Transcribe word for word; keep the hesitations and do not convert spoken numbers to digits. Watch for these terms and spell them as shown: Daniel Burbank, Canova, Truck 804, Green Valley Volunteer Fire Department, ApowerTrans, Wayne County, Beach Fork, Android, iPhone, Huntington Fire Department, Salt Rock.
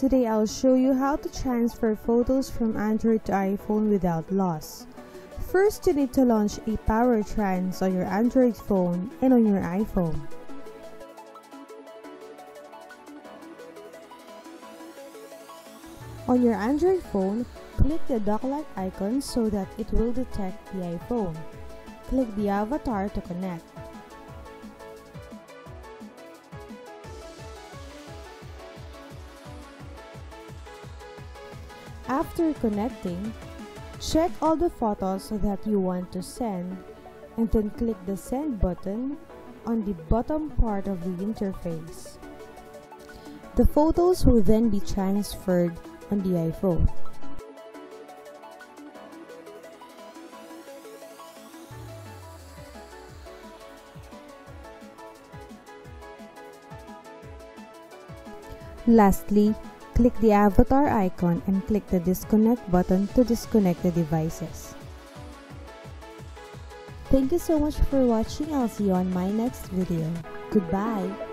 Today I'll show you how to transfer photos from Android to iPhone without loss. First, you need to launch ApowerTrans on your Android phone and on your iPhone. On your Android phone, click the dock light icon so that it will detect the iPhone. Click the avatar to connect. After connecting, check all the photos that you want to send and then click the send button on the bottom part of the interface. The photos will then be transferred on the iPhone. Lastly, click the avatar icon and click the disconnect button to disconnect the devices. Thank you so much for watching. I'll see you on my next video. Goodbye!